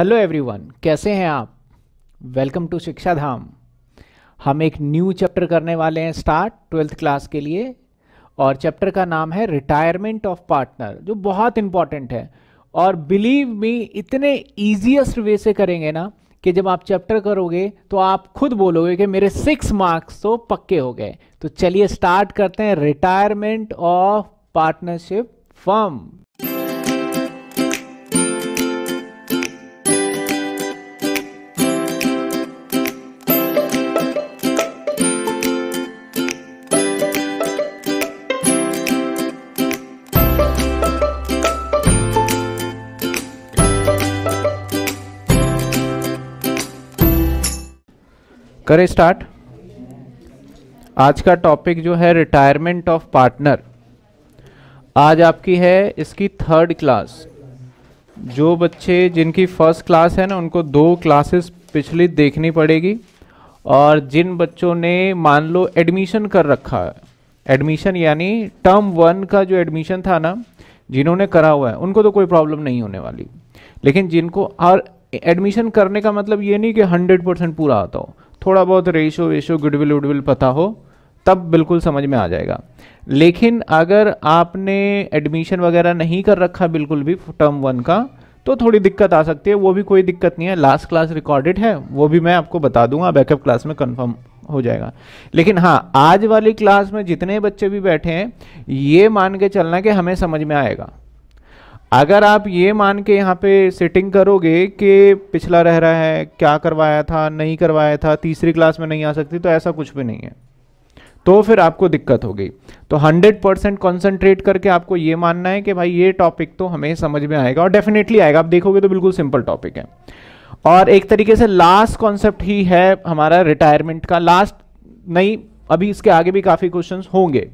Hello everyone, कैसे हैं आप? वेलकम टू शिक्षा धाम। हम एक न्यू चैप्टर करने वाले हैं स्टार्ट ट्वेल्थ क्लास के लिए, और चैप्टर का नाम है रिटायरमेंट ऑफ पार्टनर, जो बहुत इंपॉर्टेंट है। और बिलीव मी, इतने ईजीएस्ट वे से करेंगे ना कि जब आप चैप्टर करोगे तो आप खुद बोलोगे कि मेरे 6 मार्क्स तो पक्के हो गए। तो चलिए स्टार्ट करते हैं रिटायरमेंट ऑफ पार्टनरशिप फर्म। करें स्टार्ट। आज का टॉपिक जो है रिटायरमेंट ऑफ पार्टनर। आज आपकी है इसकी 3rd क्लास। जो बच्चे जिनकी 1st क्लास है ना, उनको 2 क्लासेस पिछली देखनी पड़ेगी। और जिन बच्चों ने मान लो एडमिशन कर रखा है, एडमिशन यानी टर्म 1 का जो एडमिशन था ना, जिन्होंने करा हुआ है उनको तो कोई प्रॉब्लम नहीं होने वाली। लेकिन जिनको, और एडमिशन करने का मतलब ये नहीं कि 100% पूरा आता हो, थोड़ा बहुत रेशियो वेशियो गुडविल पता हो तब बिल्कुल समझ में आ जाएगा। लेकिन अगर आपने एडमिशन वगैरह नहीं कर रखा बिल्कुल भी टर्म 1 का, तो थोड़ी दिक्कत आ सकती है। वो भी कोई दिक्कत नहीं है, लास्ट क्लास रिकॉर्डेड है, वो भी मैं आपको बता दूंगा, बैकअप क्लास में कंफर्म हो जाएगा। लेकिन हाँ, आज वाली क्लास में जितने बच्चे भी बैठे हैं ये मान के चलना कि हमें समझ में आएगा। अगर आप ये मान के यहाँ पे सेटिंग करोगे कि पिछला रह रहा है, क्या करवाया था, नहीं करवाया था, 3rd क्लास में नहीं आ सकती, तो ऐसा कुछ भी नहीं है, तो फिर आपको दिक्कत होगी। तो 100% कॉन्सेंट्रेट करके आपको ये मानना है कि भाई ये टॉपिक तो हमें समझ में आएगा, और डेफिनेटली आएगा। आप देखोगे तो बिल्कुल सिंपल टॉपिक है। और एक तरीके से लास्ट कॉन्सेप्ट ही है हमारा रिटायरमेंट का, लास्ट नहीं, अभी इसके आगे भी काफ़ी क्वेश्चन होंगे।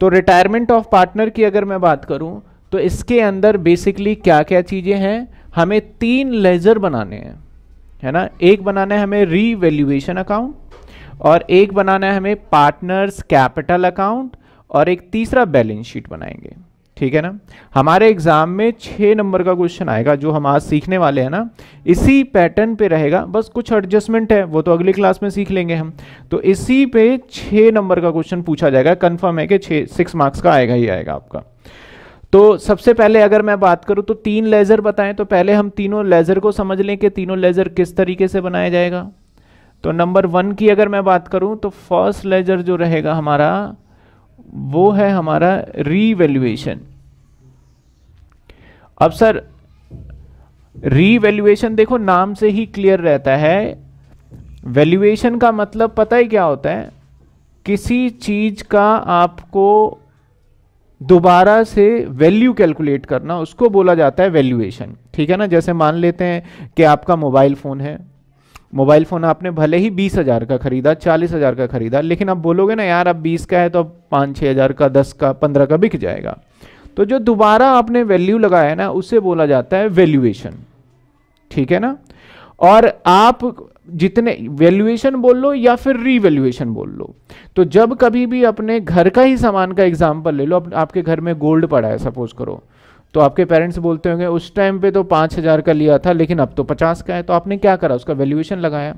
तो रिटायरमेंट ऑफ पार्टनर की अगर मैं बात करूँ तो इसके अंदर बेसिकली क्या क्या चीज़ें हैं, हमें 3 लेजर बनाने हैं, है ना। एक बनाना है हमें रीवैल्यूएशन अकाउंट, और एक बनाना है हमें पार्टनर्स कैपिटल अकाउंट, और एक तीसरा बैलेंस शीट बनाएंगे, ठीक है ना। हमारे एग्जाम में 6 नंबर का क्वेश्चन आएगा जो हम आज सीखने वाले हैं ना, इसी पैटर्न पे रहेगा। बस कुछ एडजस्टमेंट है, वो तो अगली क्लास में सीख लेंगे हम। तो इसी पे 6 नंबर का क्वेश्चन पूछा जाएगा, कन्फर्म है कि 6 मार्क्स का आएगा ही आएगा आपका। तो सबसे पहले अगर मैं बात करूं तो 3 लेजर बताएं, तो पहले हम तीनों लेजर को समझ लें कि तीनों लेजर किस तरीके से बनाया जाएगा। तो नंबर 1 की अगर मैं बात करूं तो 1st लेजर जो रहेगा हमारा, वो है हमारा रीवैल्यूएशन। अब सर रीवैल्यूएशन देखो नाम से ही क्लियर रहता है, वैल्यूएशन का मतलब पता ही क्या होता है, किसी चीज का आपको दोबारा से वैल्यू कैलकुलेट करना, उसको बोला जाता है वैल्यूएशन, ठीक है ना। जैसे मान लेते हैं कि आपका मोबाइल फ़ोन है, मोबाइल फ़ोन आपने भले ही 20,000 का खरीदा, 40,000 का खरीदा, लेकिन आप बोलोगे ना यार अब 20 का है तो अब 5-6 हज़ार का, 10 का, 15 का बिक जाएगा। तो जो दोबारा आपने वैल्यू लगाया है ना, उसे बोला जाता है वैल्यूएशन, ठीक है ना। और आप जितने वैल्यूएशन बोल लो या फिर रीवैल्यूएशन बोल लो, तो जब कभी भी अपने घर का ही सामान का एग्जाम्पल ले लो, आपके घर में गोल्ड पड़ा है सपोज करो, तो आपके पेरेंट्स बोलते होंगे उस टाइम पे तो 5,000 का लिया था लेकिन अब तो 50 का है, तो आपने क्या करा, उसका वैल्यूएशन लगाया।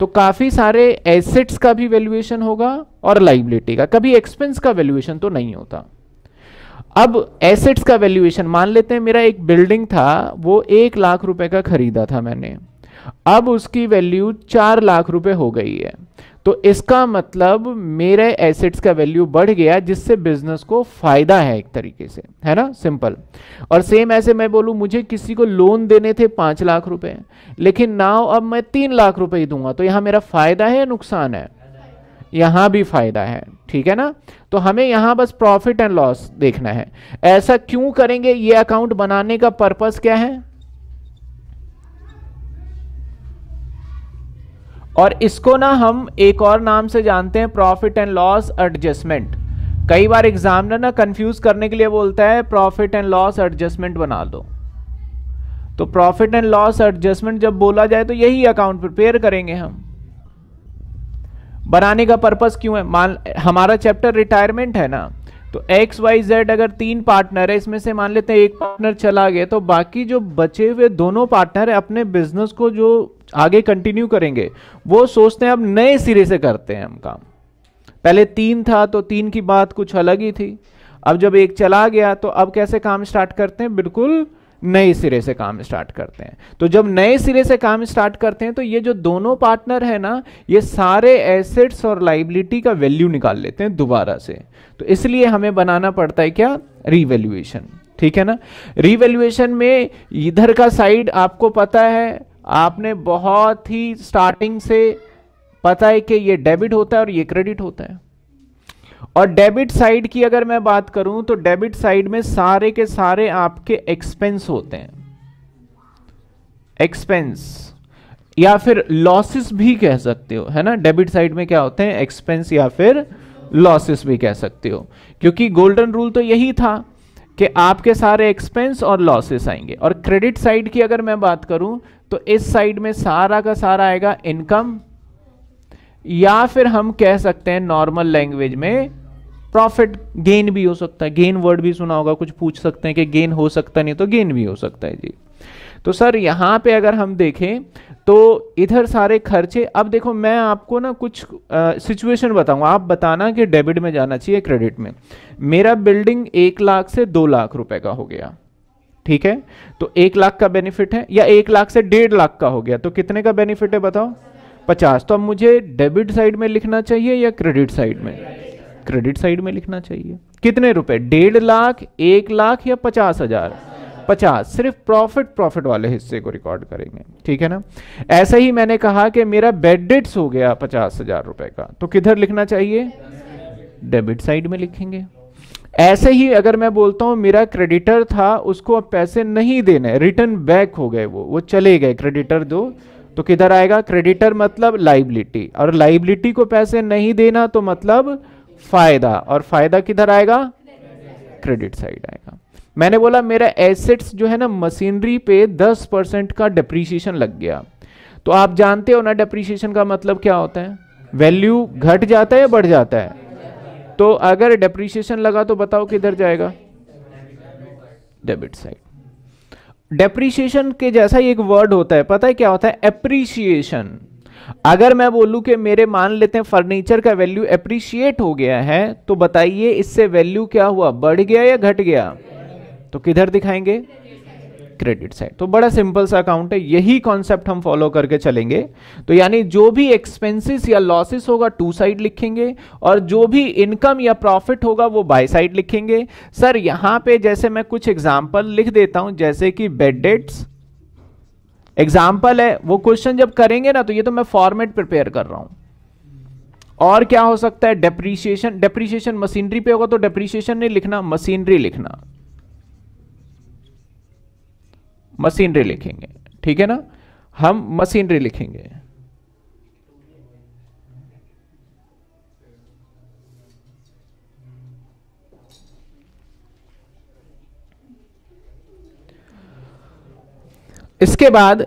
तो काफ़ी सारे एसेट्स का भी वैल्यूएशन होगा और लाइबिलिटी का, कभी एक्सपेंस का वैल्यूएशन तो नहीं होता। अब एसेट्स का वैल्यूएशन, मान लेते हैं मेरा एक बिल्डिंग था, वो 1 लाख रुपए का खरीदा था मैंने, अब उसकी वैल्यू 4 लाख रुपए हो गई है, तो इसका मतलब मेरे एसेट्स का वैल्यू बढ़ गया, जिससे बिजनेस को फायदा है एक तरीके से, है ना, सिंपल। और सेम ऐसे मैं बोलूं मुझे किसी को लोन देने थे 5 लाख रुपए, लेकिन नाउ अब मैं 3 लाख रुपए ही दूंगा, तो यहां मेरा फायदा है या नुकसान है? यहाँ भी फायदा है, ठीक है ना। तो हमें यहाँ बस प्रॉफिट एंड लॉस देखना है। ऐसा क्यों करेंगे, ये अकाउंट बनाने का पर्पस क्या है, और इसको ना हम एक और नाम से जानते हैं प्रॉफिट एंड लॉस एडजस्टमेंट। कई बार एग्जामिनर ना कंफ्यूज करने के लिए बोलता है प्रॉफिट एंड लॉस एडजस्टमेंट बना दो। तो प्रॉफिट एंड लॉस एडजस्टमेंट जब बोला जाए तो यही अकाउंट प्रिपेयर करेंगे हम। बनाने का पर्पस क्यों है, मान हमारा चैप्टर रिटायरमेंट है ना, तो एक्स वाई जेड अगर तीन पार्टनर है, इसमें से मान लेते हैं एक पार्टनर चला गया, तो बाकी जो बचे हुए दोनों पार्टनर अपने बिजनेस को जो आगे कंटिन्यू करेंगे वो सोचते हैं अब नए सिरे से करते हैं हम काम। पहले तीन था तो तीन की बात कुछ अलग ही थी, अब जब एक चला गया तो अब कैसे काम स्टार्ट करते हैं, बिल्कुल नए सिरे से काम स्टार्ट करते हैं। तो जब नए सिरे से काम स्टार्ट करते हैं तो ये जो दोनों पार्टनर है ना, ये सारे एसेट्स और लाइबिलिटी का वैल्यू निकाल लेते हैं दोबारा से। तो इसलिए हमें बनाना पड़ता है क्या, रीवैल्यूएशन। ठीक है ना, रीवैल्यूएशन में इधर का साइड आपको पता है, आपने बहुत ही स्टार्टिंग से पता है कि ये डेबिट होता है और ये क्रेडिट होता है। और डेबिट साइड की अगर मैं बात करूं तो डेबिट साइड में सारे के सारे आपके एक्सपेंस होते हैं, एक्सपेंस या फिर लॉसेस भी कह सकते हो, है ना। डेबिट साइड में क्या होते हैं, एक्सपेंस या फिर लॉसेस भी कह सकते हो, क्योंकि गोल्डन रूल तो यही था कि आपके सारे एक्सपेंस और लॉसेस आएंगे। और क्रेडिट साइड की अगर मैं बात करूं तो इस साइड में सारा का सारा आएगा इनकम, या फिर हम कह सकते हैं नॉर्मल लैंग्वेज में प्रॉफिट, गेन भी हो सकता है। गेन वर्ड भी सुना होगा, कुछ पूछ सकते हैं कि गेन हो सकता नहीं तो गेन भी हो सकता है जी। तो सर यहाँ पे अगर हम देखें तो इधर सारे खर्चे, अब देखो मैं आपको ना कुछ सिचुएशन बताऊंगा, आप बताना कि डेबिट में जाना चाहिए क्रेडिट में। मेरा बिल्डिंग 1 लाख से 2 लाख रुपए का हो गया, ठीक है, तो 1 लाख का बेनिफिट है, या 1 लाख से 1.5 लाख का हो गया, तो कितने का बेनिफिट है बताओ, 50। तो अब मुझे डेबिट साइड में लिखना चाहिए या क्रेडिट साइड में, क्रेडिट साइड में लिखना चाहिए। कितने रुपए, 1.5 लाख, 1 लाख या 50,000, 50। सिर्फ प्रॉफिट वाले हिस्से को रिकॉर्ड करेंगे, ठीक है ना। ऐसे ही मैंने कहा कि मेरा बेड डेट्स हो गया 50,000 रुपए का, तो किधर लिखना चाहिए, डेबिट साइड में लिखेंगे। ऐसे ही अगर मैं बोलता हूं मेरा क्रेडिटर था, उसको अब पैसे नहीं देने, रिटर्न बैक हो गए, वो चले गए क्रेडिटर दो, तो किधर आएगा, क्रेडिटर मतलब लाइबिलिटी, और लाइबिलिटी को पैसे नहीं देना तो मतलब फायदा, और फायदा किधर आएगा, क्रेडिट साइड आएगा। मैंने बोला मेरा एसेट्स जो है ना, मशीनरी पे 10% का डिप्रीसिएशन लग गया, तो आप जानते हो ना डिप्रीसिएशन का मतलब क्या होता है, वैल्यू घट जाता है या बढ़ जाता है। तो अगर डिप्रीसिएशन लगा तो बताओ किधर जाएगा, डेबिट साइड। डेप्रीशिएशन के जैसा एक वर्ड होता है, पता है क्या होता है, एप्रीशिएशन। अगर मैं बोलूं कि मेरे मान लेते हैं फर्नीचर का वैल्यू एप्रीशिएट हो गया है, तो बताइए इससे वैल्यू क्या हुआ, बढ़ गया या घट गया, तो किधर दिखाएंगे, क्रेडिट साइड। तो बड़ा सिंपल सा अकाउंट है, यही कॉन्सेप्ट हम फॉलो करके चलेंगे। तो यानी जो भी एक्सपेंसेस या लॉसेस होगा टू साइड लिखेंगे, और जो भी इनकम या प्रॉफिट होगा वो बाय साइड लिखेंगे। सर यहां पे जैसे मैं कुछ एग्जांपल लिख देता हूं, जैसे कि बेड डेट्स एग्जांपल है, वो क्वेश्चन जब करेंगे ना, तो ये तो मैं फॉर्मेट प्रिपेयर कर रहा हूं। और क्या हो सकता है, डेप्रीशिएशन, डेप्रीशिएशन मशीनरी पे होगा तो डेप्रीशिएशन नहीं लिखना, मशीनरी लिखना, मशीनरी लिखेंगे, ठीक है ना, हम मशीनरी लिखेंगे। इसके बाद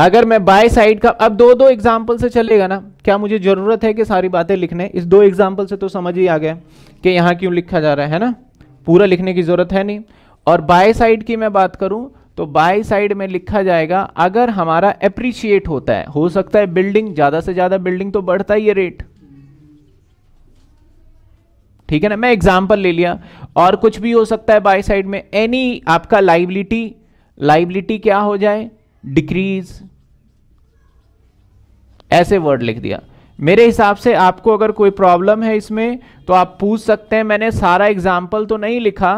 अगर मैं बाय साइड का, अब दो दो एग्जाम्पल से चलेगा ना, क्या मुझे जरूरत है कि सारी बातें लिखने, इस दो एग्जाम्पल से तो समझ ही आ गया कि यहां क्यों लिखा जा रहा है ना, पूरा लिखने की जरूरत है नहीं। और बाय साइड की मैं बात करूं तो बाय साइड में लिखा जाएगा अगर हमारा एप्रिशिएट होता है, हो सकता है बिल्डिंग, ज्यादा से ज्यादा बिल्डिंग तो बढ़ता ही है रेट, ठीक है ना, मैं एग्जांपल ले लिया। और कुछ भी हो सकता है बाय साइड में, एनी आपका लायबिलिटी, लायबिलिटी क्या हो जाए, डिक्रीज, ऐसे वर्ड लिख दिया। मेरे हिसाब से आपको अगर कोई प्रॉब्लम है इसमें तो आप पूछ सकते हैं, मैंने सारा एग्जाम्पल तो नहीं लिखा,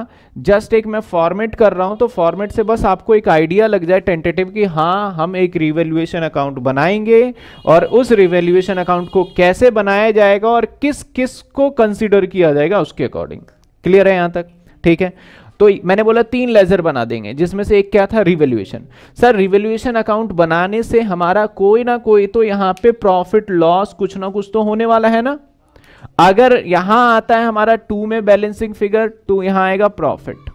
जस्ट एक मैं फॉर्मेट कर रहा हूं, तो फॉर्मेट से बस आपको एक आइडिया लग जाए टेंटेटिव कि हाँ हम एक रीवैल्यूएशन अकाउंट बनाएंगे, और उस रीवैल्यूएशन अकाउंट को कैसे बनाया जाएगा और किस किस को कंसीडर किया जाएगा उसके अकॉर्डिंग। क्लियर है यहाँ तक, ठीक है। तो मैंने बोला 3 लेजर बना देंगे, जिसमें से एक क्या था, रिवैल्यूएशन। सर रिवैल्यूएशन अकाउंट बनाने से हमारा कोई ना कोई तो यहां पे प्रॉफिट लॉस कुछ ना कुछ तो होने वाला है ना। अगर यहां आता है हमारा 2 में बैलेंसिंग फिगर, तो यहां आएगा प्रॉफिट।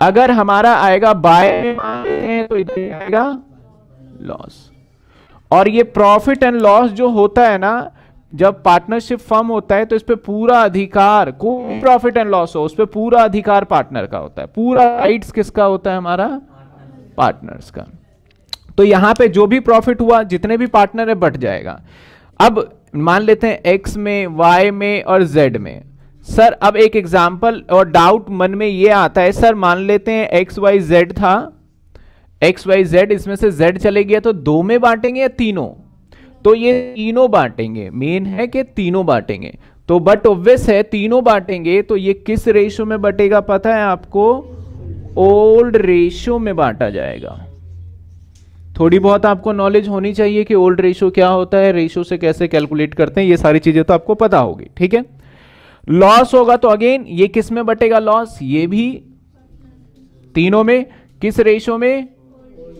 अगर हमारा आएगा बाय में तो इधर आएगा लॉस। और ये प्रॉफिट एंड लॉस जो होता है ना, जब पार्टनरशिप फर्म होता है तो इस पे पूरा अधिकार, कोई प्रॉफिट एंड लॉस हो उस पे पूरा अधिकार पार्टनर का होता है, पूरा राइट्स किसका होता है हमारा, पार्टनर्स का। तो यहां पे जो भी प्रॉफिट हुआ जितने भी पार्टनर है बट जाएगा। अब मान लेते हैं एक्स में, वाई में और जेड में। सर अब एक एग्जाम्पल और डाउट मन में ये आता है, सर मान लेते हैं एक्स वाई जेड था, एक्स वाई जेड, इसमें से जेड चले गया तो दो में बांटेंगे या तीनों, तो ये तीनों बांटेंगे, मेन है कि तीनों बांटेंगे, तो बट ऑब्वियस है तीनों बांटेंगे, तो ये किस रेशियो में बटेगा पता है आपको, ओल्ड रेशियो में बांटा जाएगा। थोड़ी बहुत आपको नॉलेज होनी चाहिए कि ओल्ड रेशियो क्या होता है, रेशियो से कैसे कैलकुलेट करते हैं, ये सारी चीजें तो आपको पता होगी, ठीक है। लॉस होगा तो अगेन ये किस में बटेगा लॉस, ये भी तीनों में, किस रेशियो में,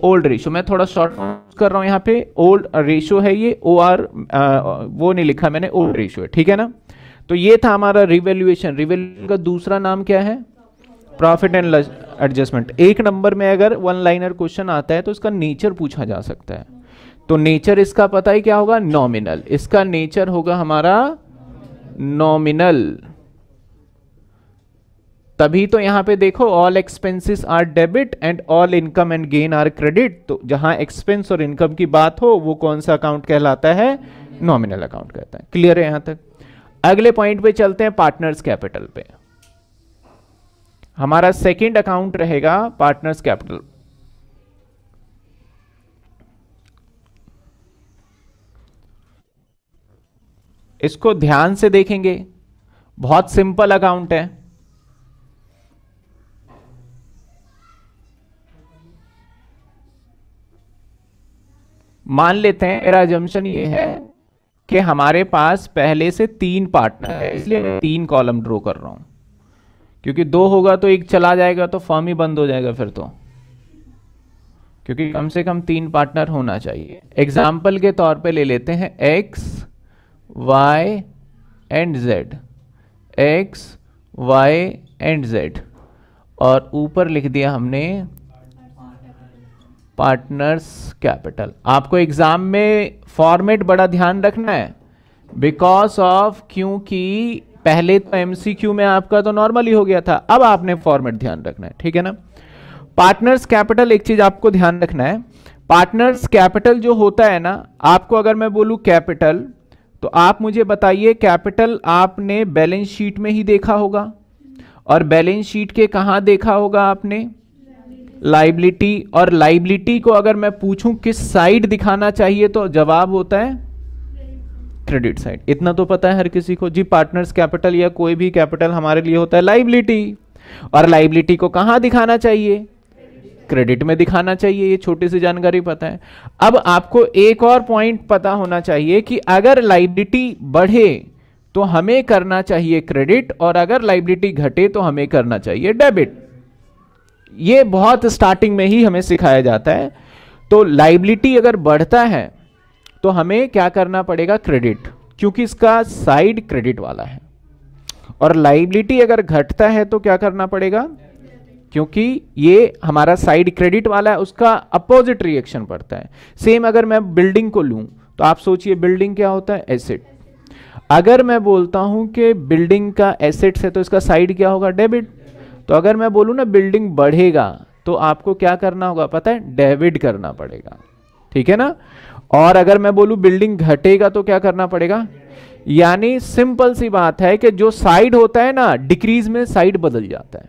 ओल्ड रेशो। मैं थोड़ा शॉर्ट कर रहा हूं, यहाँ पे ओल्ड रेशो है ये, ओ आर वो नहीं लिखा मैंने, ओल्ड रेशो है, ठीक है ना। तो ये था हमारा रिवैल्यूएशन। रिवैल्यूएशन का दूसरा नाम क्या है, प्रॉफिट एंड लॉस एडजस्टमेंट। एक नंबर में अगर वन लाइनर क्वेश्चन आता है तो इसका नेचर पूछा जा सकता है। तो नेचर इसका पता ही क्या होगा, नॉमिनल। इसका नेचर होगा हमारा नॉमिनल, तभी तो यहां पे देखो all expenses are debit and all income and gain are credit. तो जहां एक्सपेंस और इनकम की बात हो वो कौन सा अकाउंट कहलाता है, नॉमिनल अकाउंट कहलाता है। क्लियर है यहां तक। अगले पॉइंट पे चलते हैं, पार्टनर्स कैपिटल पे। हमारा सेकंड अकाउंट रहेगा पार्टनर्स कैपिटल। इसको ध्यान से देखेंगे, बहुत सिंपल अकाउंट है। मान लेते हैं, मेरा अजम्पशन ये है कि हमारे पास पहले से तीन पार्टनर है, इसलिए मैं तीन कॉलम ड्रॉ कर रहा हूं, क्योंकि दो होगा तो एक चला जाएगा तो फर्म ही बंद हो जाएगा फिर तो, क्योंकि कम से कम तीन पार्टनर होना चाहिए। एग्जाम्पल के तौर पे ले लेते हैं X Y and Z, X Y and Z, और ऊपर लिख दिया हमने पार्टनर्स कैपिटल। आपको एग्जाम में फॉर्मेट बड़ा ध्यान रखना है बिकॉज ऑफ, क्योंकि पहले तो एमसीक्यू में आपका तो नॉर्मल ही हो गया था, अब आपने फॉर्मेट ध्यान रखना है, ठीक है ना। पार्टनर्स कैपिटल, एक चीज आपको ध्यान रखना है, पार्टनर्स कैपिटल जो होता है ना, आपको अगर मैं बोलूं कैपिटल तो आप मुझे बताइए कैपिटल आपने बैलेंस शीट में ही देखा होगा, और बैलेंस शीट के कहाँ देखा होगा आपने, लाइबिलिटी, और लाइबिलिटी को अगर मैं पूछूं किस साइड दिखाना चाहिए तो जवाब होता है क्रेडिट साइड। इतना तो पता है हर किसी को जी, पार्टनर्स कैपिटल या कोई भी कैपिटल हमारे लिए होता है लाइबिलिटी, और लाइबिलिटी को कहां दिखाना चाहिए, क्रेडिट में दिखाना चाहिए, ये छोटी सी जानकारी पता है। अब आपको एक और पॉइंट पता होना चाहिए कि अगर लाइबिलिटी बढ़े तो हमें करना चाहिए क्रेडिट, और अगर लाइबिलिटी घटे तो हमें करना चाहिए डेबिट। ये बहुत स्टार्टिंग में ही हमें सिखाया जाता है। तो लाइबिलिटी अगर बढ़ता है तो हमें क्या करना पड़ेगा, क्रेडिट, क्योंकि इसका साइड क्रेडिट वाला है, और लाइबिलिटी अगर घटता है तो क्या करना पड़ेगा, क्योंकि ये हमारा साइड क्रेडिट वाला है, उसका अपोजिट रिएक्शन पड़ता है। सेम अगर मैं बिल्डिंग को लूं तो आप सोचिए बिल्डिंग क्या होता है, एसेट। अगर मैं बोलता हूं कि बिल्डिंग का एसेट्स है तो इसका साइड क्या होगा, डेबिट। तो अगर मैं बोलूं ना बिल्डिंग बढ़ेगा तो आपको क्या करना होगा पता है, डेबिट करना पड़ेगा, ठीक है ना। और अगर मैं बोलूं बिल्डिंग घटेगा तो क्या करना पड़ेगा, यानी सिंपल सी बात है कि जो साइड होता है ना, डिक्रीज में साइड बदल जाता है,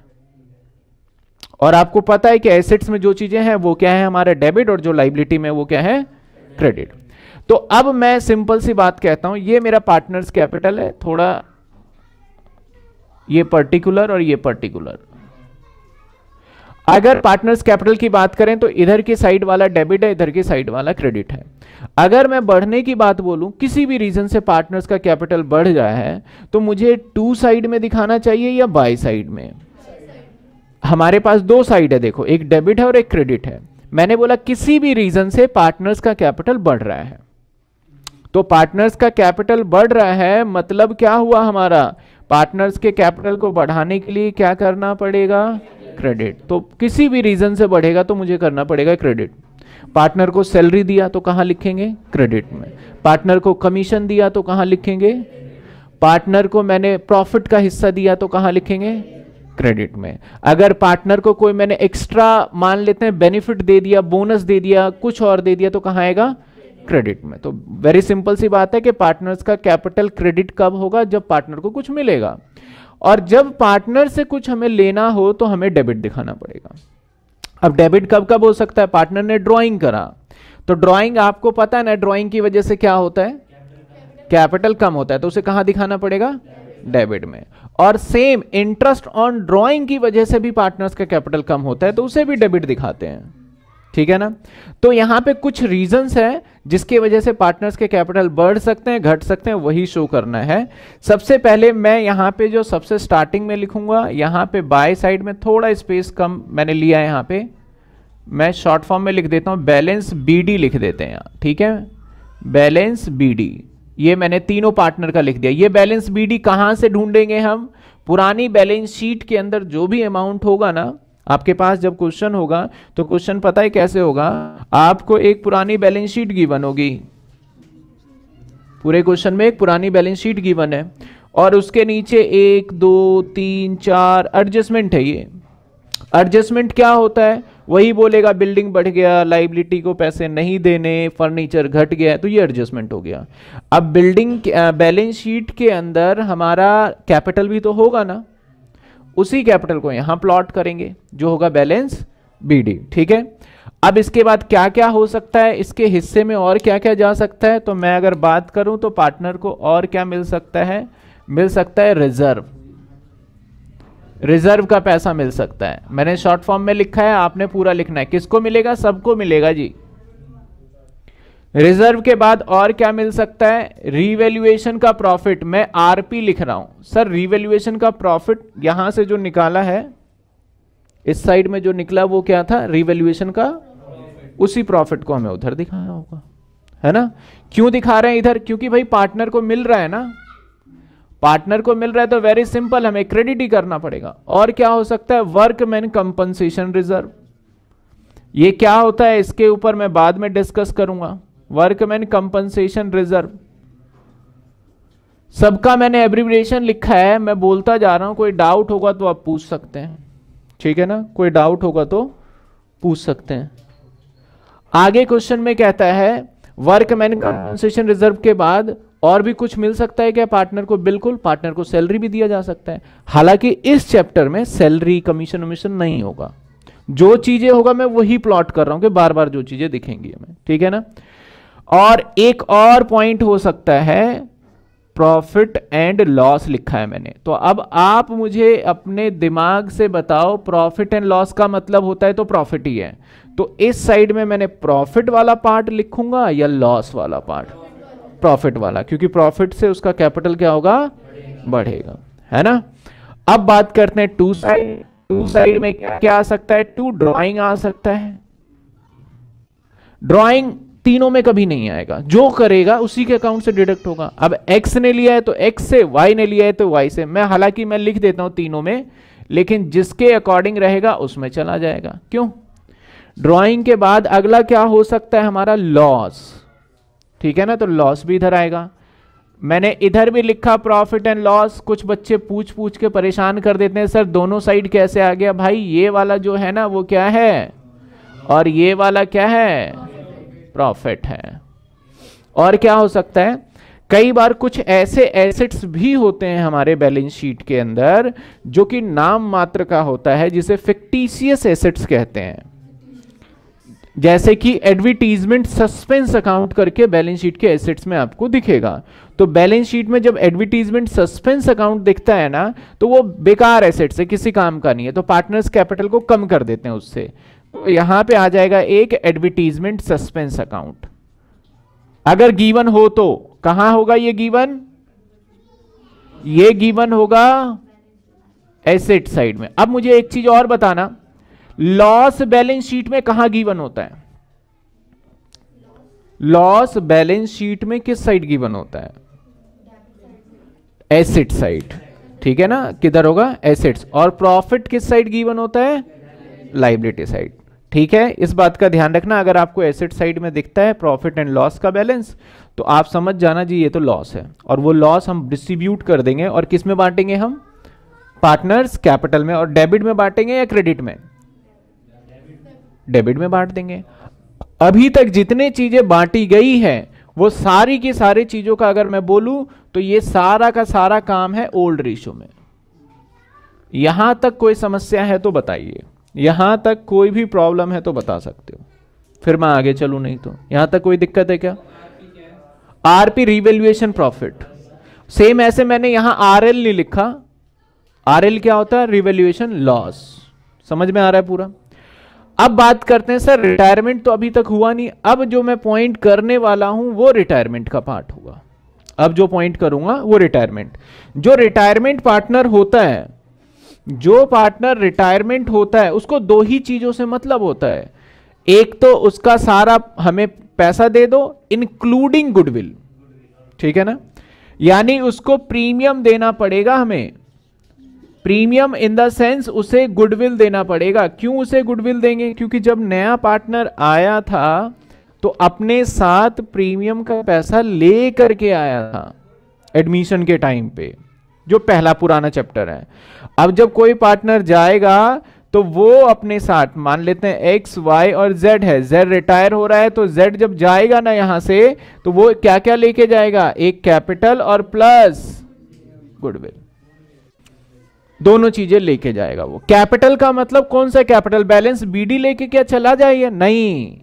और आपको पता है कि एसेट्स में जो चीजें हैं वो क्या है हमारे डेबिट, और जो लाइबिलिटी में वो क्या है, क्रेडिट। तो अब मैं सिंपल सी बात कहता हूं, ये मेरा पार्टनर्स कैपिटल है, थोड़ा ये पर्टिकुलर और ये पर्टिकुलर। अगर पार्टनर्स कैपिटल की बात करें तो इधर की साइड वाला डेबिट है, इधर की साइड वाला क्रेडिट है। अगर मैं बढ़ने की बात बोलूं, किसी भी रीजन से पार्टनर्स का कैपिटल बढ़ जाए है तो मुझे टू साइड में दिखाना चाहिए या बाय साइड में। हमारे पास दो साइड है, देखो एक डेबिट है और एक क्रेडिट है। मैंने बोला किसी भी रीजन से पार्टनर्स का कैपिटल बढ़ रहा है, तो पार्टनर्स का कैपिटल बढ़ रहा है मतलब क्या हुआ हमारा, पार्टनर्स के कैपिटल को बढ़ाने के लिए क्या करना पड़ेगा, क्रेडिट। तो किसी भी रीजन से बढ़ेगा तो मुझे करना पड़ेगा क्रेडिट। पार्टनर को सैलरी दिया तो कहाँ लिखेंगे? क्रेडिट में। पार्टनर को कमीशन दिया तो कहाँ लिखेंगे? पार्टनर को मैंने प्रॉफिट का हिस्सा दिया तो कहाँ लिखेंगे? क्रेडिट में। अगर पार्टनर को कोई मैंने एक्स्ट्रा मान लेते हैं बेनिफिट दे दिया, बोनस दे दिया, कुछ और दे दिया तो कहाँ आएगा? क्रेडिट में। तो वेरी सिंपल सी बात है कि पार्टनर्स का कैपिटल क्रेडिट कब होगा? जब पार्टनर को कुछ मिलेगा। और जब पार्टनर से कुछ हमें लेना हो तो हमें डेबिट दिखाना पड़ेगा। अब डेबिट कब कब हो सकता है? पार्टनर ने ड्राइंग करा तो ड्राइंग आपको पता है ना, ड्राइंग की वजह से क्या होता है? कैपिटल कम होता है, तो उसे कहां दिखाना पड़ेगा? डेबिट में। और सेम इंटरेस्ट ऑन ड्राइंग की वजह से भी पार्टनर्स का कैपिटल कम होता है, तो उसे भी डेबिट दिखाते हैं। ठीक है ना। तो यहां पे कुछ रीजंस हैं जिसकी वजह से पार्टनर्स के कैपिटल बढ़ सकते हैं, घट सकते हैं, वही शो करना है। सबसे पहले मैं यहां पे जो सबसे स्टार्टिंग में लिखूंगा, यहां पे बाय साइड में थोड़ा स्पेस कम मैंने लिया है, यहां पे मैं शॉर्ट फॉर्म में लिख देता हूं, बैलेंस बीडी लिख देते हैं। ठीक है, बैलेंस बीडी। ये मैंने तीनों पार्टनर का लिख दिया। ये बैलेंस बीडी कहां से ढूंढेंगे हम? पुरानी बैलेंस शीट के अंदर जो भी अमाउंट होगा ना आपके पास, जब क्वेश्चन होगा तो क्वेश्चन पता है कैसे होगा? आपको एक पुरानी बैलेंस शीट गिवन होगी, पूरे क्वेश्चन में एक पुरानी बैलेंस शीट गिवन है और उसके नीचे 1 2 3 4 एडजस्टमेंट है। ये एडजस्टमेंट क्या होता है? वही बोलेगा बिल्डिंग बढ़ गया, लाइबिलिटी को पैसे नहीं देने, फर्नीचर घट गया, तो ये एडजस्टमेंट हो गया। अब बिल्डिंग बैलेंस शीट के अंदर हमारा कैपिटल भी तो होगा ना, उसी कैपिटल को यहां प्लॉट करेंगे जो होगा बैलेंस बीडी। ठीक है। अब इसके बाद क्या क्या हो सकता है, इसके हिस्से में और क्या क्या जा सकता है? तो मैं अगर बात करूं तो पार्टनर को और क्या मिल सकता है? मिल सकता है रिजर्व, रिजर्व का पैसा मिल सकता है। मैंने शॉर्ट फॉर्म में लिखा है, आपने पूरा लिखना है। किसको मिलेगा? सबको मिलेगा जी। रिजर्व के बाद और क्या मिल सकता है? रीवैल्यूएशन का प्रॉफिट, मैं आरपी लिख रहा हूं। सर रीवैल्यूएशन का प्रॉफिट यहां से जो निकाला है, इस साइड में जो निकला वो क्या था? रीवैल्यूएशन का, उसी प्रॉफिट को हमें उधर दिखाना होगा, है ना। क्यों दिखा रहे हैं इधर? क्योंकि भाई पार्टनर को मिल रहा है ना, पार्टनर को मिल रहा है तो वेरी सिंपल, हमें क्रेडिट ही करना पड़ेगा। और क्या हो सकता है? Workman compensation reserve. ये क्या होता है? इसके ऊपर मैं बाद में डिस्कस करूंगा। वर्कमैन कंपनसेशन रिजर्व, सबका मैंने एब्रिविएशन लिखा है, मैं बोलता जा रहा हूं, कोई डाउट होगा तो आप पूछ सकते हैं। ठीक है ना, कोई डाउट होगा तो पूछ सकते हैं। आगे क्वेश्चन में कहता है वर्कमैन कंपनसेशन रिजर्व के बाद और भी कुछ मिल सकता है क्या पार्टनर को? बिल्कुल, पार्टनर को सैलरी भी दिया जा सकता है। हालांकि इस चैप्टर में सैलरी कमीशन वमीशन नहीं होगा, जो चीजें होगा मैं वही प्लॉट कर रहा हूं कि बार बार जो चीजें दिखेंगी हमें। ठीक है ना। और एक और पॉइंट हो सकता है, प्रॉफिट एंड लॉस लिखा है मैंने। तो अब आप मुझे अपने दिमाग से बताओ, प्रॉफिट एंड लॉस का मतलब होता है तो प्रॉफिट ही है, तो इस साइड में मैंने प्रॉफिट वाला पार्ट लिखूंगा या लॉस वाला पार्ट? प्रॉफिट वाला, क्योंकि प्रॉफिट से उसका कैपिटल क्या होगा? बढ़ेगा, है ना। अब बात करते हैं टू साइड। टू साइड में क्या आ सकता है? टू ड्राइंग आ सकता है। ड्राइंग तीनों में कभी नहीं आएगा, जो करेगा उसी के अकाउंट से डिडक्ट होगा। अब एक्स ने लिया है तो एक्स से, वाई ने लिया है तो वाई से। मैं हालांकि मैं लिख देता हूं तीनों में, लेकिन जिसके अकॉर्डिंग रहेगा उसमें चला जाएगा। क्यों? ड्राइंग के बाद अगला क्या हो सकता है हमारा? लॉस। ठीक है ना, तो लॉस भी इधर आएगा। मैंने इधर भी लिखा प्रॉफिट एंड लॉस। कुछ बच्चे पूछ के परेशान कर देते हैं, सर दोनों साइड कैसे आ गया? भाई ये वाला जो है ना वो क्या है और ये वाला क्या है? प्रॉफिट है। और क्या हो सकता है? कई बार कुछ ऐसे एसेट्स भी होते हैं हमारे बैलेंस शीट के अंदर जो कि नाम मात्र का होता है, जिसे फिक्टिशियस एसेट्स कहते हैं। जैसे कि एडवर्टाइजमेंट सस्पेंस अकाउंट करके बैलेंस शीट के एसेट्स में आपको दिखेगा। तो बैलेंस शीट में जब एडवर्टाइजमेंट सस्पेंस अकाउंट दिखता है ना, तो वो बेकार एसेट्स है, किसी काम का नहीं है, तो पार्टनर्स कैपिटल को कम कर देते हैं उससे। यहां पे आ जाएगा एक एडवर्टाइजमेंट सस्पेंस अकाउंट। अगर गिवन हो तो कहां होगा ये गिवन? ये गिवन होगा एसेट साइड में। अब मुझे एक चीज और बताना, लॉस बैलेंस शीट में कहां गिवन होता है? लॉस बैलेंस शीट में किस साइड गिवन होता है? Asset side. ठीक है ना, किधर होगा? एसेट्स। और प्रॉफिट किस साइड गिवन होता है? Liability side. ठीक है, इस बात का ध्यान रखना। अगर आपको एसेट साइड में दिखता है प्रॉफिट एंड लॉस का बैलेंस, तो आप समझ जाना जी ये तो लॉस है, और वो लॉस हम डिस्ट्रीब्यूट कर देंगे। और किस में बांटेंगे हम? पार्टनर्स कैपिटल में। और डेबिट में बांटेंगे या क्रेडिट में? डेबिट में बांट देंगे। अभी तक जितने चीजें बांटी गई हैं वो सारी की सारी चीजों का अगर मैं बोलूं तो ये सारा का सारा काम है ओल्ड रेशियो में। यहां तक कोई समस्या है तो बताइए, यहां तक कोई भी प्रॉब्लम है तो बता सकते हो, फिर मैं आगे चलूं, नहीं तो। यहां तक कोई दिक्कत है क्या? आरपी रीवैल्यूएशन प्रॉफिट, सेम ऐसे मैंने यहां आरएल नहीं लिखा। आरएल क्या होता है? Revaluation loss. समझ में आ रहा है पूरा? अब बात करते हैं सर रिटायरमेंट तो अभी तक हुआ नहीं, अब जो मैं पॉइंट करने वाला हूं वो रिटायरमेंट का पार्ट होगा। अब जो पॉइंट करूंगा वो रिटायरमेंट, जो रिटायरमेंट पार्टनर होता है, जो पार्टनर रिटायरमेंट होता है उसको दो ही चीजों से मतलब होता है। एक तो उसका सारा हमें पैसा दे दो इंक्लूडिंग गुडविल, ठीक है ना, यानी उसको प्रीमियम देना पड़ेगा हमें, प्रीमियम इन द सेंस उसे गुडविल देना पड़ेगा। क्यों उसे गुडविल देंगे? क्योंकि जब नया पार्टनर आया था तो अपने साथ प्रीमियम का पैसा ले करके आया था एडमिशन के टाइम पे, जो पहला पुराना चैप्टर है। अब जब कोई पार्टनर जाएगा तो वो अपने साथ, मान लेते हैं एक्स वाई और जेड है, जेड रिटायर हो रहा है, तो जेड जब जाएगा ना यहां से तो वो क्या क्या लेके जाएगा? एक कैपिटल और प्लस गुडविल, दोनों चीजें लेके जाएगा वो। कैपिटल का मतलब कौन सा कैपिटल? बैलेंस बीडी लेके क्या चला जाए? नहीं,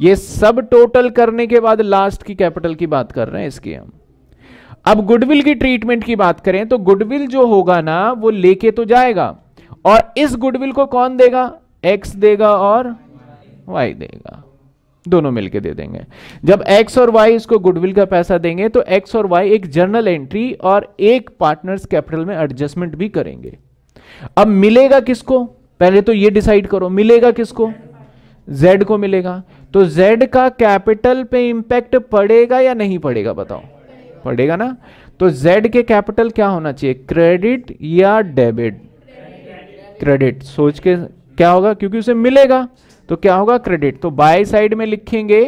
ये सब टोटल करने के बाद लास्ट की कैपिटल की बात कर रहे हैं इसकी हम। अब गुडविल की ट्रीटमेंट की बात करें तो गुडविल जो होगा ना वो लेके तो जाएगा, और इस गुडविल को कौन देगा? एक्स देगा और वाई देगा, दोनों मिलके दे देंगे। जब एक्स और वाई इसको गुडविल का पैसा देंगे तो एक्स और वाई एक जर्नल एंट्री और एक पार्टनर्स कैपिटल में एडजस्टमेंट भी करेंगे। अब मिलेगा किसको? पहले तो ये डिसाइड करो मिलेगा किसको? जेड को मिलेगा। तो जेड का कैपिटल पे इंपैक्ट पड़ेगा या नहीं पड़ेगा? बताओ, पड़ेगा ना। तो जेड के कैपिटल क्या होना चाहिए? क्रेडिट या डेबिट? क्रेडिट। सोच के क्या होगा, क्योंकि उसे मिलेगा तो क्या होगा? क्रेडिट। तो बाय साइड में लिखेंगे।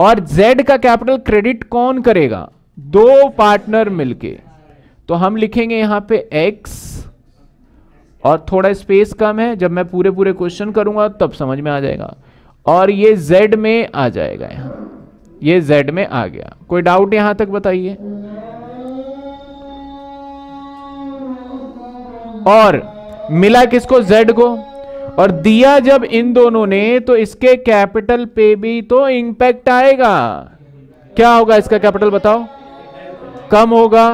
और जेड का कैपिटल क्रेडिट कौन करेगा? दो पार्टनर मिलके। तो हम लिखेंगे यहां पे एक्स, और थोड़ा स्पेस कम है, जब मैं पूरे पूरे क्वेश्चन करूंगा तब समझ में आ जाएगा, और ये जेड में आ जाएगा। यहां ये जेड में आ गया। कोई डाउट यहां तक? बताइए। और मिला किसको? जेड को। और दिया जब इन दोनों ने तो इसके कैपिटल पे भी तो इंपैक्ट आएगा। क्या होगा इसका कैपिटल? बताओ। कम होगा।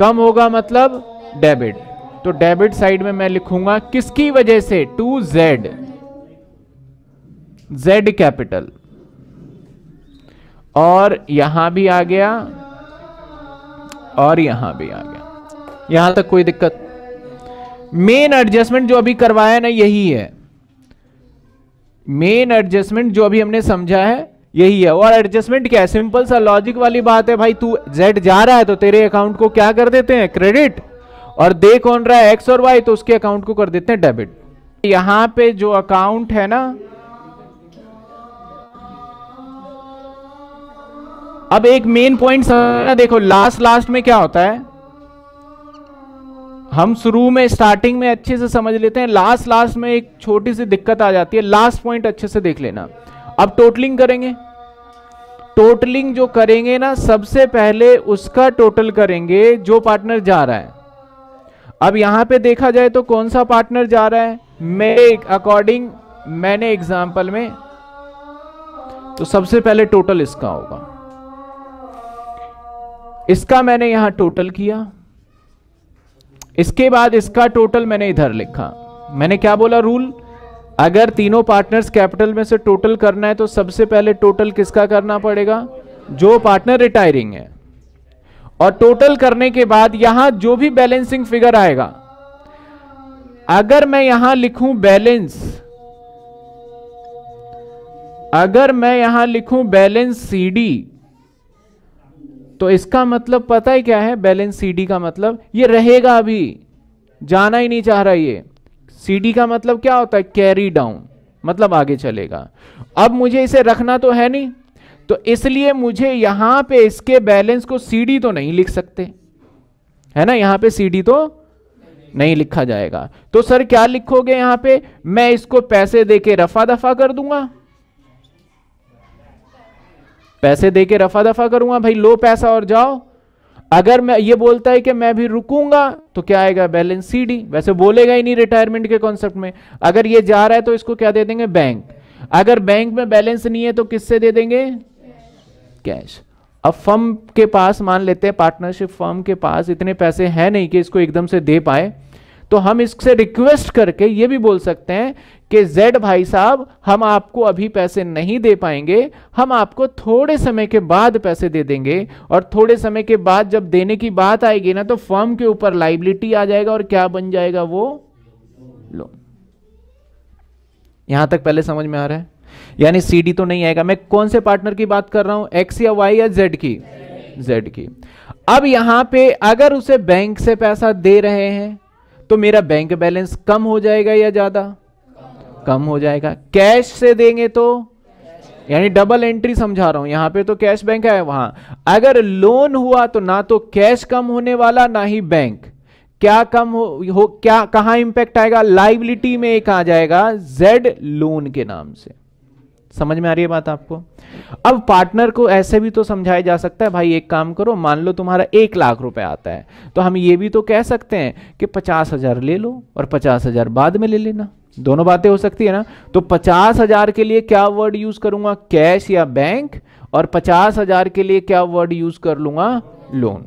कम होगा मतलब डेबिट। तो डेबिट साइड में मैं लिखूंगा किसकी वजह से? To Z, Z capital. और यहां भी आ गया और यहां भी आ गया। यहां तक कोई दिक्कत? मेन एडजस्टमेंट जो अभी करवाया ना यही है, मेन एडजस्टमेंट जो अभी हमने समझा है यही है। और एडजस्टमेंट क्या है? सिंपल सा लॉजिक वाली बात है भाई। तू जेड जा रहा है तो तेरे अकाउंट को क्या कर देते हैं? क्रेडिट। और दे कौन रहा है? एक्स और वाई, तो उसके अकाउंट को कर देते हैं डेबिट। यहां पे जो अकाउंट है ना, अब एक मेन पॉइंट समझना। देखो लास्ट में क्या होता है, हम शुरू में स्टार्टिंग में अच्छे से समझ लेते हैं, लास्ट में एक छोटी सी दिक्कत आ जाती है। लास्ट पॉइंट अच्छे से देख लेना। अब टोटलिंग करेंगे। टोटलिंग जो करेंगे ना, सबसे पहले उसका टोटल करेंगे जो पार्टनर जा रहा है। अब यहां पे देखा जाए तो कौन सा पार्टनर जा रहा है मेरे अकॉर्डिंग, मैंने एग्जाम्पल में, तो सबसे पहले टोटल इसका होगा। इसका मैंने यहां टोटल किया, इसके बाद इसका टोटल मैंने इधर लिखा। मैंने क्या बोला रूल? अगर तीनों पार्टनर्स कैपिटल में से टोटल करना है तो सबसे पहले टोटल किसका करना पड़ेगा? जो पार्टनर रिटायरिंग है। और टोटल करने के बाद यहां जो भी बैलेंसिंग फिगर आएगा, अगर मैं यहां लिखूं बैलेंस, अगर मैं यहां लिखूं बैलेंस सीडी, तो इसका मतलब पता है क्या है? बैलेंस सीडी का मतलब ये रहेगा, अभी जाना ही नहीं चाह रहा। ये सीडी का मतलब क्या होता है? Carry down. मतलब आगे चलेगा। अब मुझे इसे रखना तो है नहीं, तो इसलिए मुझे यहां पे इसके बैलेंस को सीडी तो नहीं लिख सकते, है ना, यहां पे सीडी तो नहीं लिखा जाएगा। तो सर क्या लिखोगे यहां पे? मैं इसको पैसे देके रफा दफा कर दूंगा, पैसे देके रफा दफा करूंगा, भाई लो पैसा और जाओ। अगर मैं ये बोलता है कि मैं भी रुकूंगा तो क्या आएगा? Balance CD. वैसे बोलेगा ही नहीं रिटायरमेंट के कॉन्सेप्ट में। अगर ये जा रहा है तो इसको क्या दे देंगे? बैंक। अगर बैंक में बैलेंस नहीं है तो किससे दे देंगे? कैश। अब फर्म के पास, मान लेते हैं पार्टनरशिप फर्म के पास इतने पैसे हैं नहीं कि इसको एकदम से दे पाए, तो हम इससे रिक्वेस्ट करके ये भी बोल सकते हैं कि जेड भाई साहब हम आपको अभी पैसे नहीं दे पाएंगे, हम आपको थोड़े समय के बाद पैसे दे देंगे। और थोड़े समय के बाद जब देने की बात आएगी ना तो फर्म के ऊपर लायबिलिटी आ जाएगा और क्या बन जाएगा? वो लोन। यहां तक पहले समझ में आ रहा है? यानी सीडी तो नहीं आएगा। मैं कौन से पार्टनर की बात कर रहा हूं, एक्स या वाई या जेड की? जेड की। अब यहां पे अगर उसे बैंक से पैसा दे रहे हैं तो मेरा बैंक बैलेंस कम हो जाएगा या ज्यादा? कम हो जाएगा। कैश से देंगे तो, यानी डबल एंट्री समझा रहा हूं, यहां पे तो कैश बैंक है, वहां अगर लोन हुआ तो ना तो कैश कम होने वाला ना ही बैंक। क्या कम हो क्या, कहां इंपैक्ट आएगा? लायबिलिटी में एक आ जाएगा जेड लोन के नाम से। समझ में आ रही है बात आपको? अब पार्टनर को ऐसे भी तो समझाया जा सकता है, भाई एक काम करो, मान लो तुम्हारा 1 लाख रुपए आता है तो हम ये भी तो कह सकते हैं कि 50,000 ले लो और 50,000 बाद में ले लेना, दोनों बातें हो सकती है ना। तो 50,000 के लिए क्या वर्ड यूज करूंगा? कैश या बैंक। और 50,000 के लिए क्या वर्ड यूज कर लूंगा? लोन।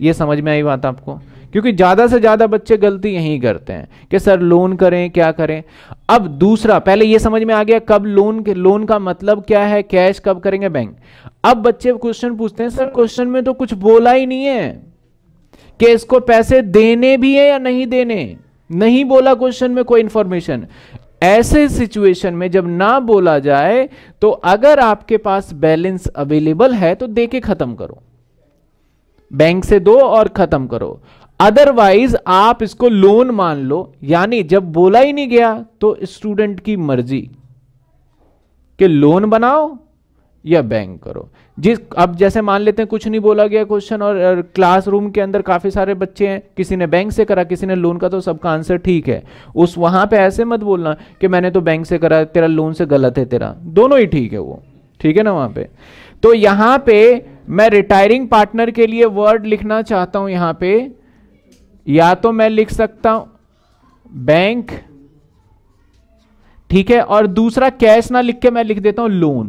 ये समझ में आई बात आपको? क्योंकि ज्यादा से ज्यादा बच्चे गलती यही करते हैं कि सर लोन करें क्या करें। अब दूसरा, पहले ये समझ में आ गया कब लोन के, लोन का मतलब क्या है, कैश कब करेंगे बैंक। अब बच्चे क्वेश्चन पूछते हैं, सर क्वेश्चन में तो कुछ बोला ही नहीं है कि इसको पैसे देने भी है या नहीं देने, नहीं बोला क्वेश्चन में कोई इंफॉर्मेशन। ऐसे सिचुएशन में जब ना बोला जाए तो अगर आपके पास बैलेंस अवेलेबल है तो दे के खत्म करो, बैंक से दो और खत्म करो। अदरवाइज आप इसको लोन मान लो, यानी जब बोला ही नहीं गया तो स्टूडेंट की मर्जी कि लोन बनाओ या बैंक करो। जिस अब जैसे मान लेते हैं कुछ नहीं बोला गया क्वेश्चन और क्लासरूम के अंदर काफी सारे बच्चे हैं, किसी ने बैंक से करा किसी ने लोन का, तो सबका आंसर ठीक है। उस वहां पे ऐसे मत बोलना कि मैंने तो बैंक से करा, तेरा लोन से गलत है तेरा, दोनों ही ठीक है वो, ठीक है ना। वहां पे तो यहां पे मैं रिटायरिंग पार्टनर के लिए वर्ड लिखना चाहता हूं, यहां पे या तो मैं लिख सकता हूं बैंक, ठीक है, और दूसरा कैश ना लिख के मैं लिख देता हूं लोन,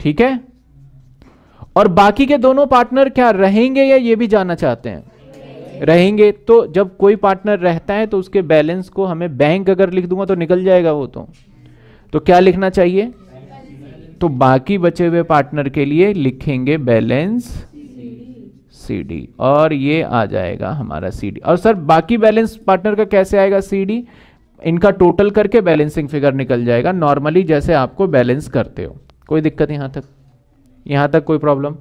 ठीक है। और बाकी के दोनों पार्टनर क्या रहेंगे या ये भी जानना चाहते हैं? रहेंगे। तो जब कोई पार्टनर रहता है तो उसके बैलेंस को हमें बैंक अगर लिख दूंगा तो निकल जाएगा वो, तो क्या लिखना चाहिए? तो बाकी बचे हुए पार्टनर के लिए लिखेंगे बैलेंस सीडी और ये आ जाएगा हमारा सीडी। और सर बाकी बैलेंस पार्टनर का कैसे आएगा? सीडी, इनका टोटल करके बैलेंसिंग फिगर निकल जाएगा नॉर्मली जैसे आपको बैलेंस करते हो। कोई दिक्कत यहाँ तक कोई प्रॉब्लम?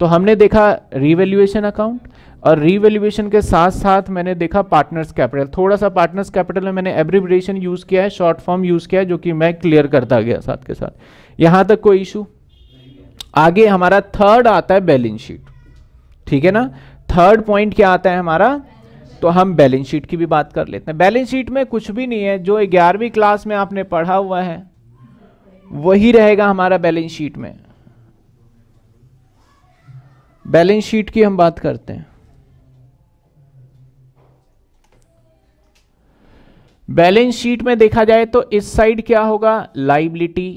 तो हमने देखा रीवैल्यूएशन अकाउंट और रीवैल्यूएशन के साथ साथ मैंने देखा पार्टनर्स कैपिटल। थोड़ा सा पार्टनर्स कैपिटल में मैंने एब्रिविएशन यूज किया है, शॉर्ट फॉर्म यूज किया है, जो कि मैं क्लियर करता गया साथ के साथ। यहाँ तक कोई इशू? आगे हमारा थर्ड आता है बैलेंस शीट, ठीक है ना। थर्ड पॉइंट क्या आता है हमारा? तो हम बैलेंस शीट की भी बात कर लेते हैं। बैलेंस शीट में कुछ भी नहीं है, जो 11वीं क्लास में आपने पढ़ा हुआ है वही रहेगा हमारा बैलेंस शीट में। बैलेंस शीट की हम बात करते हैं। बैलेंस शीट में देखा जाए तो इस साइड क्या होगा? लायबिलिटी,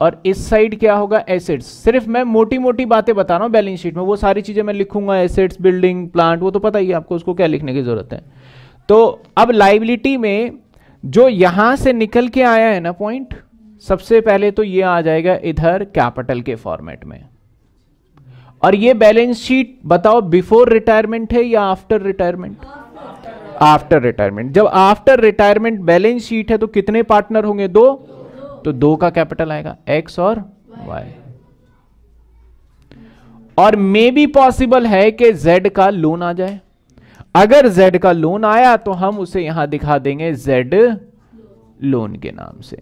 और इस साइड क्या होगा? एसेट्स। सिर्फ मैं मोटी मोटी बातें बता रहा हूं बैलेंस शीट में, वो सारी चीजें मैं लिखूंगा, एसेट्स, बिल्डिंग, प्लांट, वो तो पता ही है आपको, उसको क्या लिखने की जरूरत है। तो अब लायबिलिटी में जो यहां से निकल के आया है ना पॉइंट, सबसे पहले तो ये आ जाएगा इधर कैपिटल के फॉर्मेट में। और ये बैलेंस शीट बताओ बिफोर रिटायरमेंट है या आफ्टर रिटायरमेंट? After retirement. जब आफ्टर रिटायरमेंट बैलेंस शीट है तो कितने पार्टनर होंगे? दो। तो दो का कैपिटल आएगा एक्स और वाई। और मे बी पॉसिबल है कि जेड का लोन आ जाए। अगर जेड का लोन आया तो हम उसे यहां दिखा देंगे जेड लोन के नाम से।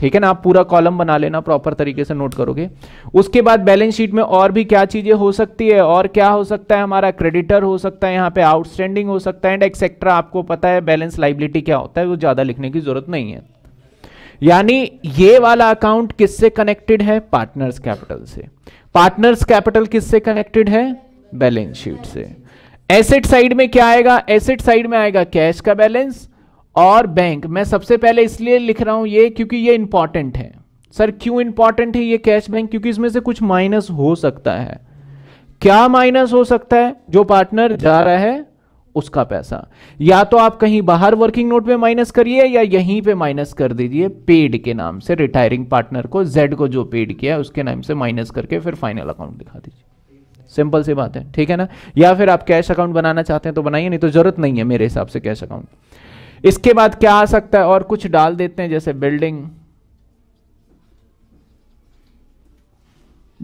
ठीक है ना, आप पूरा कॉलम बना लेना प्रॉपर तरीके से, नोट करोगे। उसके बाद बैलेंस शीट में और भी क्या चीजें हो सकती है, और क्या हो सकता है हमारा, क्रेडिटर हो सकता है, यहाँ पे आउटस्टैंडिंग हो सकता है एंड एक्सेट्रा। आपको पता है बैलेंस लाइबिलिटी क्या होता है, वो ज्यादा लिखने की जरूरत नहीं है। यानी ये वाला अकाउंट किससे कनेक्टेड है, पार्टनर्स कैपिटल से। पार्टनर्स कैपिटल किससे कनेक्टेड है, बैलेंस शीट से। एसेट साइड में क्या आएगा, एसेट साइड में आएगा कैश का बैलेंस और बैंक। मैं सबसे पहले इसलिए लिख रहा हूं ये क्योंकि ये इंपॉर्टेंट है। सर क्यों इंपॉर्टेंट है ये कैश बैंक, क्योंकि इसमें से कुछ माइनस हो सकता है। क्या माइनस हो सकता है, जो पार्टनर जा रहा है उसका पैसा, या तो आप कहीं बाहर वर्किंग नोट में माइनस करिए या यहीं पे माइनस कर दीजिए पेड के नाम से, रिटायरिंग पार्टनर को, जेड को जो पेड किया है उसके नाम से माइनस करके फिर फाइनल अकाउंट दिखा दीजिए। सिंपल सी बात है, ठीक है ना। या फिर आप कैश अकाउंट बनाना चाहते हैं तो बनाइए, नहीं तो जरूरत नहीं है मेरे हिसाब से कैश अकाउंट। इसके बाद क्या आ सकता है, और कुछ डाल देते हैं जैसे बिल्डिंग,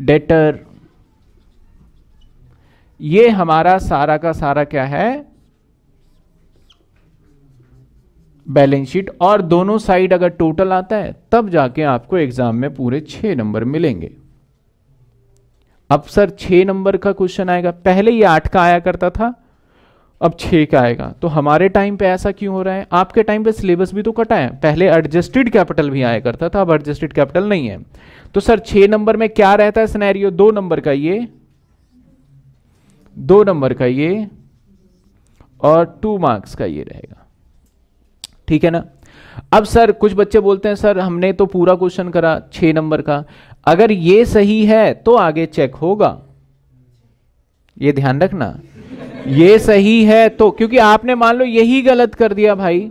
डेटर, ये हमारा सारा का सारा क्या है, बैलेंस शीट। और दोनों साइड अगर टोटल आता है तब जाके आपको एग्जाम में पूरे 6 नंबर मिलेंगे। अब सर 6 नंबर का क्वेश्चन आएगा, पहले ये 8 का आया करता था, अब 6 का आएगा, तो हमारे टाइम पे ऐसा क्यों हो रहा है? आपके टाइम पे सिलेबस भी तो कटा है, पहले एडजस्टेड कैपिटल भी आया करता था, अब एडजस्टेड कैपिटल नहीं है। तो सर 6 नंबर में क्या रहता है सिनेरियो, 2 नंबर का ये, 2 नंबर का ये और 2 मार्क्स का ये रहेगा, ठीक है ना। अब सर कुछ बच्चे बोलते हैं सर हमने तो पूरा क्वेश्चन करा 6 नंबर का, अगर ये सही है तो आगे चेक होगा, ये ध्यान रखना, ये सही है तो, क्योंकि आपने मान लो यही गलत कर दिया भाई,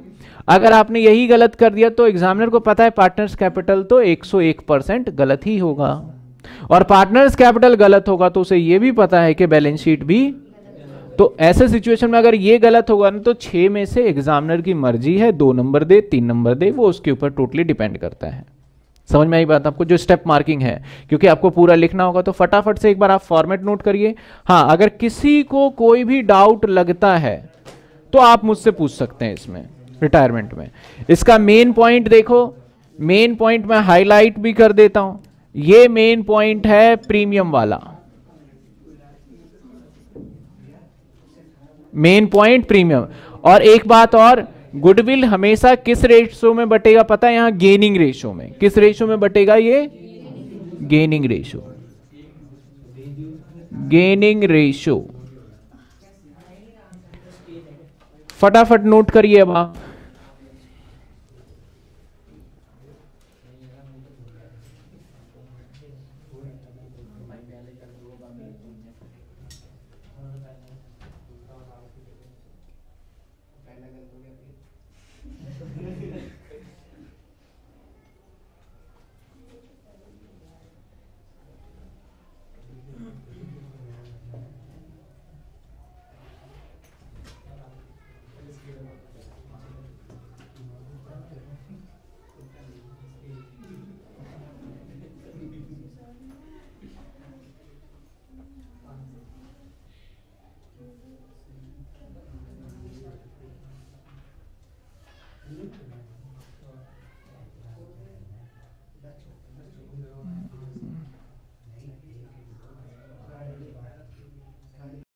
अगर आपने यही गलत कर दिया तो एग्जामिनर को पता है पार्टनर्स कैपिटल तो 101% गलत ही होगा, और पार्टनर्स कैपिटल गलत होगा तो उसे ये भी पता है कि बैलेंस शीट भी। तो ऐसे सिचुएशन में अगर ये गलत होगा ना तो 6 में से एग्जामिनर की मर्जी है, 2 नंबर दे, 3 नंबर दे, वो उसके ऊपर टोटली डिपेंड करता है। समझ में आई बात आपको, जो स्टेप मार्किंग है, क्योंकि आपको पूरा लिखना होगा तो फटाफट से एक बार आप फॉर्मेट नोट करिए। हाँ, अगर किसी को कोई भी डाउट लगता है तो आप मुझसे पूछ सकते हैं इसमें, रिटायरमेंट में। इसका मेन पॉइंट देखो, मेन पॉइंट मैं हाईलाइट भी कर देता हूं, ये मेन पॉइंट है प्रीमियम वाला, मेन पॉइंट प्रीमियम। और एक बात और, गुडविल हमेशा किस रेशियो में बटेगा पता है, यहां गेनिंग रेशियो में। किस रेशियो में बटेगा ये, गेनिंग रेशियो, गेनिंग रेशियो। फटाफट नोट करिए अब आप।